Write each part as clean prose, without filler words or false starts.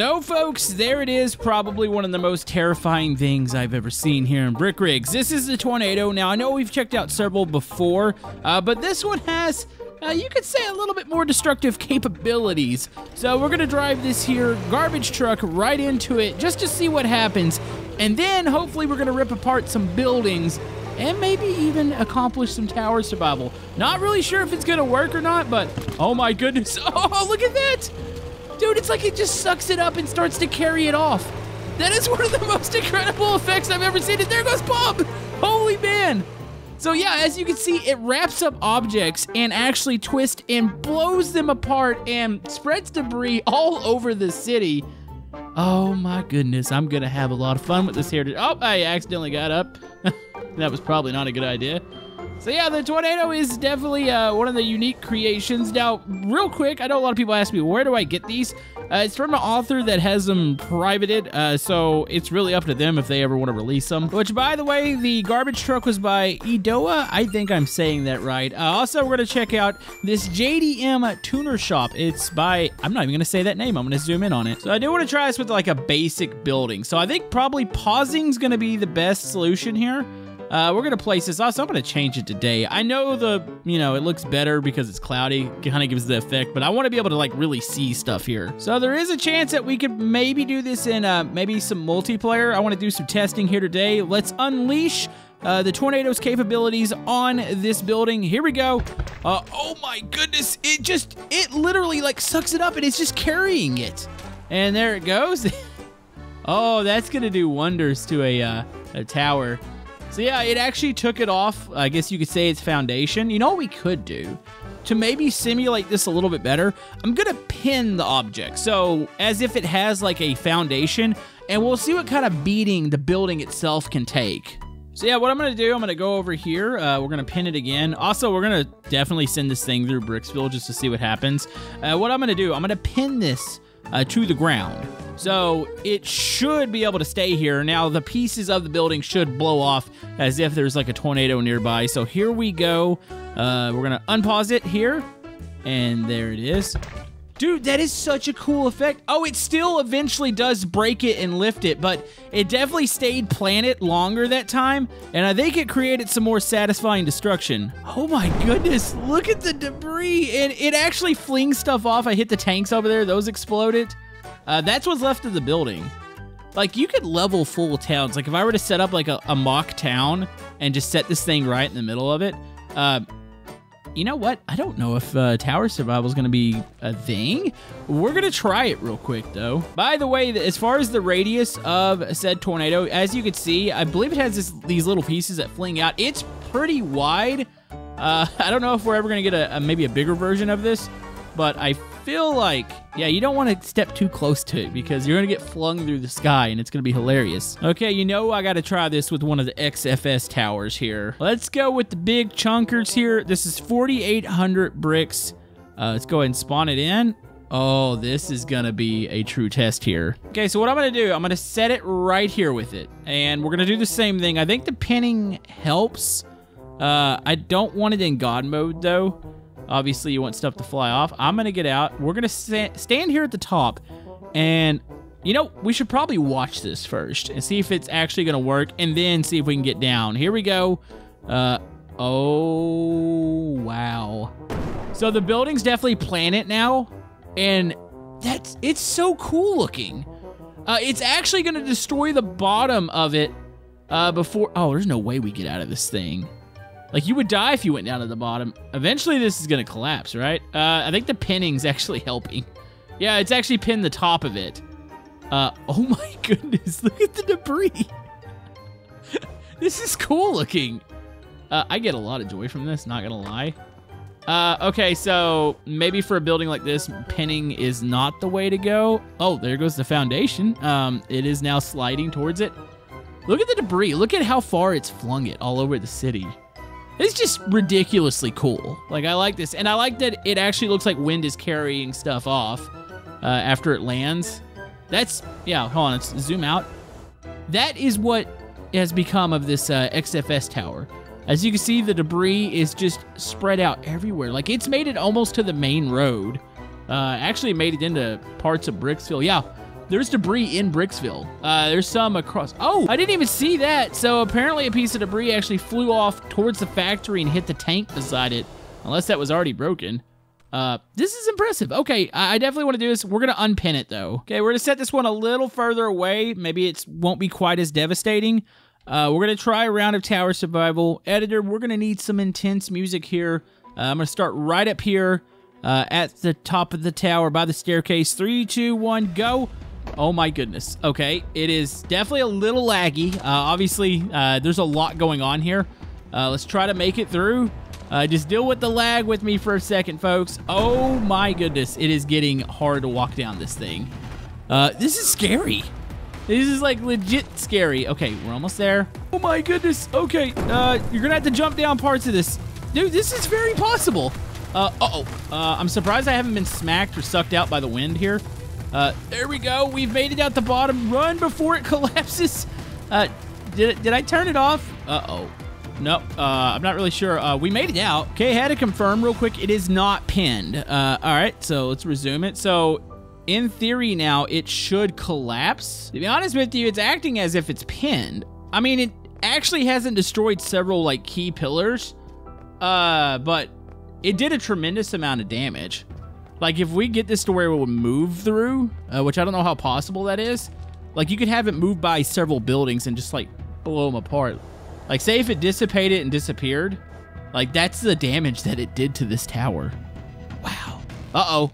So, folks, there it is. Probably one of the most terrifying things I've ever seen here in Brick Rigs. This is the tornado. Now, I know we've checked out several before, but this one has... you could say a little bit more destructive capabilities. So we're gonna drive this here garbage truck right into it just to see what happens. And then hopefully we're gonna rip apart some buildings and maybe even accomplish some tower survival. Not really sure if it's gonna work or not, but oh my goodness. Oh, look at that. Dude, it's like it just sucks it up and starts to carry it off. That is one of the most incredible effects I've ever seen. And there goes Bob. Holy man. So yeah, as you can see, it wraps up objects and actually twists and blows them apart and spreads debris all over the city. Oh my goodness, I'm gonna have a lot of fun with this here. Oh, I accidentally got up. That was probably not a good idea. So yeah, the tornado is definitely one of the unique creations. Now, real quick, I know a lot of people ask me, where do I get these? It's from an author that has them privated, so it's really up to them if they ever want to release them. Which, by the way, the garbage truck was by Edoa. I think I'm saying that right. Also, we're going to check out this JDM tuner shop. It's by, I'm not even going to say that name. I'm going to zoom in on it. So I do want to try this with like a basic building. So I think probably pausing is going to be the best solution here. We're going to place this. Also, I'm going to change it today. I know it looks better because it's cloudy. Kind of gives the effect, but I want to be able to like really see stuff here. So there is a chance that we could maybe do this in maybe some multiplayer. I want to do some testing here today. Let's unleash the tornado's capabilities on this building. Here we go. Oh my goodness. It literally like sucks it up and it's just carrying it. And there it goes. Oh, that's going to do wonders to a tower. So yeah, it actually took it off, I guess you could say, its foundation. You know what we could do to maybe simulate this a little bit better? I'm gonna pin the object, so as if it has like a foundation, and we'll see what kind of beating the building itself can take. So yeah, what I'm gonna do, I'm gonna go over here, we're gonna pin it again. Also, we're gonna definitely send this thing through Bricksville just to see what happens. What I'm gonna do, I'm gonna pin this to the ground. So it should be able to stay here. Now, the pieces of the building should blow off as if there's like a tornado nearby. So here we go. We're gonna unpause it here. And there it is. Dude, that is such a cool effect. Oh, it still eventually does break it and lift it, but it definitely stayed planted longer that time. And I think it created some more satisfying destruction. Oh my goodness, look at the debris. And it actually flings stuff off. I hit the tanks over there, those exploded. That's what's left of the building. Like, you could level full towns. Like, if I were to set up, like, a mock town and just set this thing right in the middle of it, you know what? I don't know if tower survival is going to be a thing. We're going to try it real quick, though. By the way, as far as the radius of said tornado, as you can see, I believe it has these little pieces that fling out. It's pretty wide. I don't know if we're ever going to get maybe a bigger version of this, but I feel like, yeah, you don't want to step too close to it because you're going to get flung through the sky and it's going to be hilarious. Okay, you know, I got to try this with one of the XFS towers here. Let's go with the big chunkers here. This is 4,800 bricks. Let's go ahead and spawn it in. Oh, this is going to be a true test here. Okay, so what I'm going to do, I'm going to set it right here with it. And we're going to do the same thing. I think the pinning helps. I don't want it in God mode, though. Obviously, you want stuff to fly off. I'm going to get out. We're going to stand here at the top. And, you know, we should probably watch this first and see if it's actually going to work. And then see if we can get down. Here we go. Oh, wow. So the building's definitely planet now. And it's so cool looking. It's actually going to destroy the bottom of it before... Oh, there's no way we get out of this thing. Like, you would die if you went down to the bottom. Eventually, this is going to collapse, right? I think the pinning's actually helping. Yeah, it's actually pinned the top of it. Oh, my goodness. Look at the debris. This is cool looking. I get a lot of joy from this, not going to lie. Okay, so maybe for a building like this, pinning is not the way to go. Oh, there goes the foundation. It is now sliding towards it. Look at the debris. Look at how far it's flung it all over the city. It's just ridiculously cool. Like, I like this. And I like that it actually looks like wind is carrying stuff off after it lands. That's, yeah, hold on, let's zoom out. That is what has become of this XFS tower. As you can see, the debris is just spread out everywhere. Like, it's made it almost to the main road. Actually made it into parts of Bricksville. Yeah, There's debris in Bricksville. There's some across. Oh, I didn't even see that. So apparently a piece of debris actually flew off towards the factory and hit the tank beside it, unless that was already broken. This is impressive. Okay, I definitely want to do this. We're going to unpin it, though. Okay, we're going to set this one a little further away. Maybe it won't be quite as devastating. We're going to try a round of tower survival. Editor, we're going to need some intense music here. I'm going to start right up here at the top of the tower by the staircase. 3, 2, 1, go. Oh, my goodness. Okay, it is definitely a little laggy. Obviously, there's a lot going on here. Let's try to make it through. Just deal with the lag with me for a second, folks. Oh, my goodness. It is getting hard to walk down this thing. This is scary. This is, like, legit scary. Okay, we're almost there. Oh, my goodness. Okay, you're going to have to jump down parts of this. Dude, this is very possible. I'm surprised I haven't been smacked or sucked out by the wind here. There we go. We've made it out the bottom. Run before it collapses. Did I turn it off? Uh-oh. No, I'm not really sure. We made it out. Okay, had to confirm real quick. It is not pinned. All right, so let's resume it. So, in theory now, it should collapse. To be honest with you, it's acting as if it's pinned. I mean, it actually hasn't destroyed several, like, key pillars. But it did a tremendous amount of damage. Like, if we get this to where it would move through, which I don't know how possible that is. Like, you could have it move by several buildings and just, like, blow them apart. Like, say if it dissipated and disappeared, like, that's the damage that it did to this tower. Wow. Uh-oh.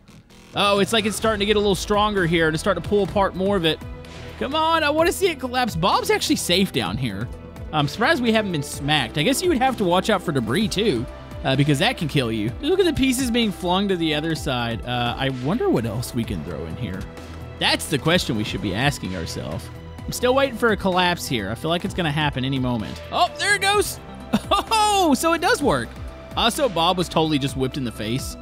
Oh, it's like it's starting to get a little stronger here and it's starting to pull apart more of it. Come on, I want to see it collapse. Bob's actually safe down here. I'm surprised we haven't been smacked. I guess you would have to watch out for debris, too, because that can kill you. Look at the pieces being flung to the other side. I wonder what else we can throw in here. That's the question we should be asking ourselves. I'm still waiting for a collapse here. I feel like it's going to happen any moment. Oh, there it goes. Oh, so it does work. Also, Bob was totally just whipped in the face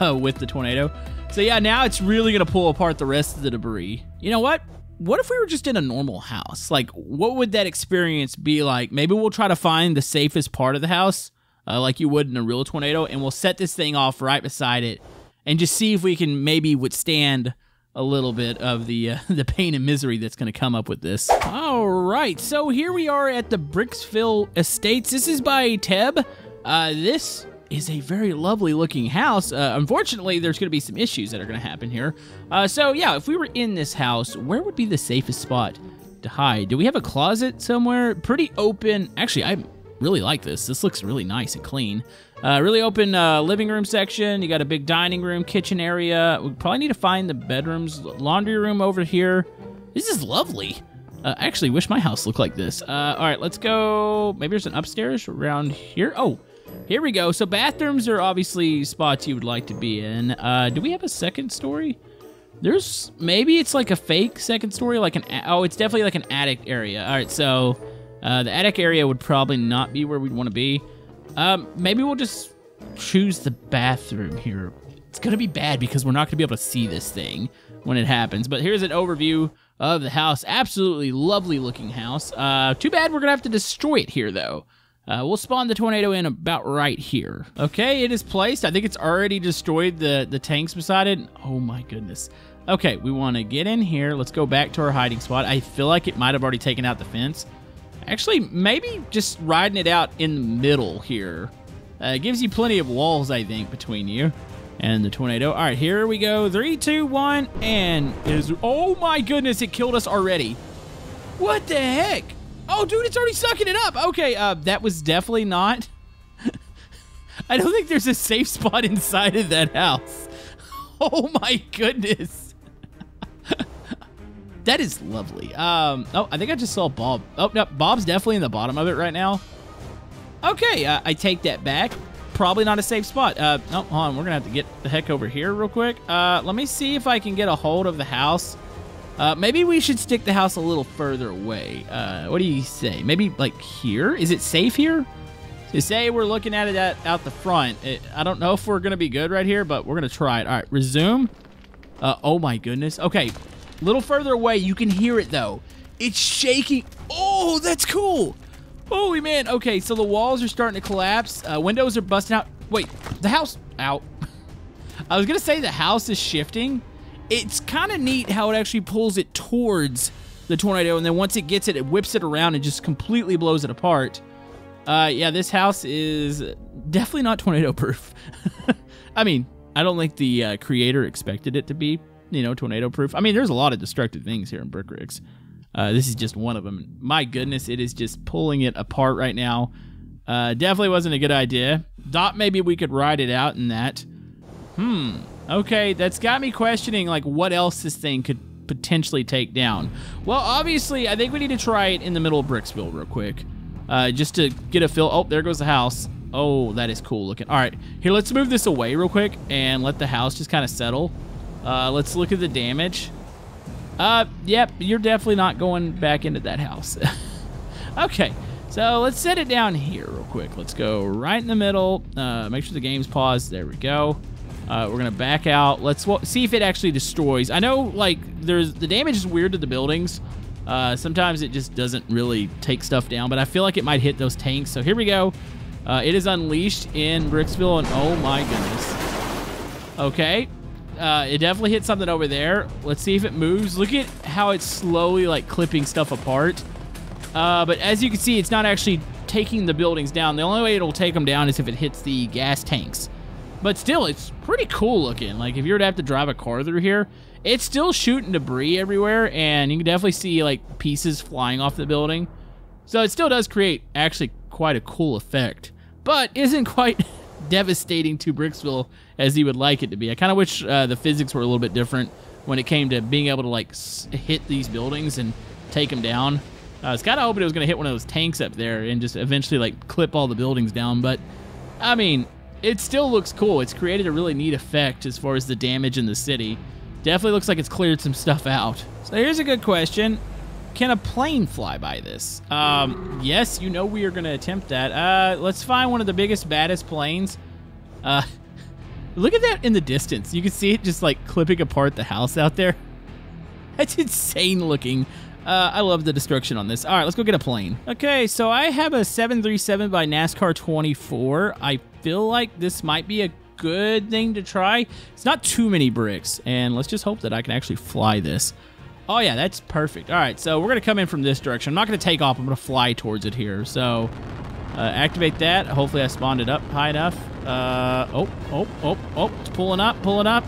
with the tornado. So, yeah, now it's really going to pull apart the rest of the debris. You know what? What if we were just in a normal house? Like, what would that experience be like? Maybe we'll try to find the safest part of the house, like you would in a real tornado, and we'll set this thing off right beside it and just see if we can maybe withstand a little bit of the pain and misery that's going to come up with this. All right, so here we are at the Bricksville Estates. This is by Teb. This is a very lovely looking house. Unfortunately, there's going to be some issues that are going to happen here. So yeah, if we were in this house, where would be the safest spot to hide? Do we have a closet somewhere? Pretty open. Actually, I really like this. This looks really nice and clean. Really open living room section. You got a big dining room, kitchen area. We probably need to find the bedrooms. Laundry room over here. This is lovely. I actually wish my house looked like this. All right, let's go. Maybe there's an upstairs around here. Oh, here we go. So bathrooms are obviously spots you would like to be in. Do we have a second story? There's, maybe it's like a fake second story, like an, oh, it's definitely like an attic area. All right, so the attic area would probably not be where we'd want to be. Maybe we'll just choose the bathroom here. It's going to be bad because we're not going to be able to see this thing when it happens. But here's an overview of the house. Absolutely lovely looking house. Too bad we're going to have to destroy it here, though. We'll spawn the tornado in about right here. Okay, it is placed. I think it's already destroyed the tanks beside it. Oh, my goodness. Okay, we want to get in here. Let's go back to our hiding spot. I feel like it might have already taken out the fence. Actually, maybe just riding it out in the middle here. It gives you plenty of walls, I think, between you and the tornado. All right, here we go. 3, 2, 1, and is... Oh, my goodness, it killed us already. What the heck? Oh, dude, it's already sucking it up. Okay, that was definitely not... I don't think there's a safe spot inside of that house. Oh, my goodness. That is lovely. Oh, I think I just saw Bob. Oh, no, Bob's definitely in the bottom of it right now. Okay, I take that back. Probably not a safe spot. Oh, hold on. We're going to have to get the heck over here real quick. Let me see if I can get a hold of the house. Maybe we should stick the house a little further away. What do you say? Maybe, like, here? Is it safe here? So say we're looking at it out the front. I don't know if we're going to be good right here, but we're going to try it. All right, resume. Oh, my goodness. Okay. A little further away, you can hear it, though. It's shaking. Oh, that's cool. Holy man. Okay, so the walls are starting to collapse. Windows are busting out. Wait, the house... Ow. I was going to say the house is shifting, it's kind of neat how it actually pulls it towards the tornado, and then once it gets it, it whips it around and just completely blows it apart. Yeah, this house is definitely not tornado proof. I mean, I don't think the creator expected it to be, you know, tornado proof. I mean, there's a lot of destructive things here in Brick Rigs. This is just one of them. My goodness, it is just pulling it apart right now. Definitely wasn't a good idea. Thought maybe we could ride it out in that. Okay, that's got me questioning, like, what else this thing could potentially take down. Well, obviously, I think we need to try it in the middle of Bricksville real quick. Just to get a feel. Oh, there goes the house. Oh, that is cool looking. All right, here, let's move this away real quick and let the house just kind of settle. Let's look at the damage. Yep, you're definitely not going back into that house. Okay, so let's set it down here real quick. Let's go right in the middle. Make sure the game's paused. There we go. We're gonna back out. Let's see if it actually destroys. I know, like, there's the damage is weird to the buildings. Sometimes it just doesn't really take stuff down, but I feel like it might hit those tanks. So here we go. It is unleashed in Bricksville, and oh my goodness. Okay, it definitely hit something over there. Let's see if it moves. Look at how it's slowly, like, clipping stuff apart. But as you can see, it's not actually taking the buildings down. The only way it'll take them down is if it hits the gas tanks. But still, it's pretty cool looking. Like, if you were to have to drive a car through here, it's still shooting debris everywhere, and you can definitely see, like, pieces flying off the building. So it still does create actually quite a cool effect, but isn't quite devastating to Bricksville as you would like it to be. I kind of wish the physics were a little bit different when it came to being able to, like, hit these buildings and take them down. I was kind of hoping it was going to hit one of those tanks up there and just eventually, like, clip all the buildings down, but, I mean, it still looks cool. It's created a really neat effect as far as the damage in the city. Definitely looks like it's cleared some stuff out. So here's a good question. Can a plane fly by this? Yes, you know we are going to attempt that. Let's find one of the biggest, baddest planes. Look at that in the distance. You can see it just, like, clipping apart the house out there. That's insane looking. I love the destruction on this. All right, let's go get a plane. Okay, so I have a 737 by NASCAR 24. I feel like this might be a good thing to try. It's not too many bricks, and let's just hope that I can actually fly this. Oh, yeah, that's perfect. All right, so we're going to come in from this direction. I'm not going to take off. I'm going to fly towards it here. So activate that. Hopefully I spawned it up high enough. Oh, it's pulling up,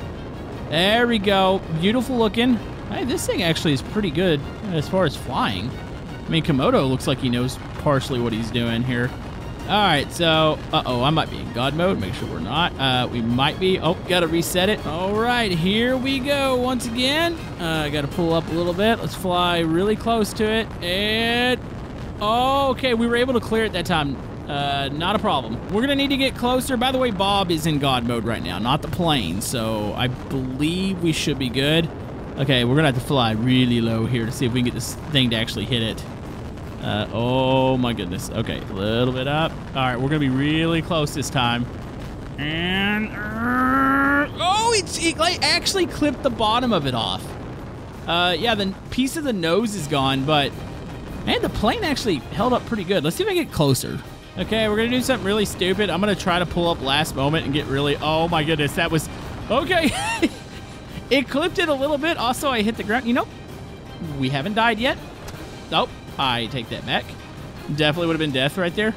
There we go. Beautiful looking. Hey, this thing actually is pretty good as far as flying. I mean, Camodo looks like he knows partially what he's doing here. All right, so, uh-oh, I might be in God mode. Make sure we're not. We might be. Oh, got to reset it. All right, here we go once again. I got to pull up a little bit. Let's fly really close to it. And, oh, okay, we were able to clear it that time. Not a problem. We're going to need to get closer. By the way, Bob is in God mode right now, not the plane. So I believe we should be good. Okay, we're gonna have to fly really low here to see if we can get this thing to actually hit it. Oh my goodness. Okay, a little bit up. All right, we're gonna be really close this time. And oh, it actually clipped the bottom of it off. Yeah, the piece of the nose is gone, but man, the plane actually held up pretty good. Let's see if I can get closer. Okay, we're gonna do something really stupid. I'm gonna try to pull up last moment and get really. Oh my goodness, that was okay. It clipped it a little bit. Also, I hit the ground. You know, we haven't died yet. Oh, I take that back. Definitely would have been death right there.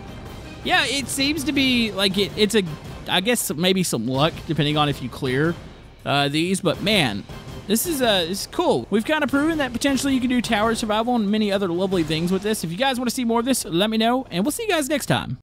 Yeah, it seems to be like it's a, I guess maybe some luck depending on if you clear these. But man, this is cool. We've kind of proven that potentially you can do tower survival and many other lovely things with this. If you guys want to see more of this, let me know, and we'll see you guys next time.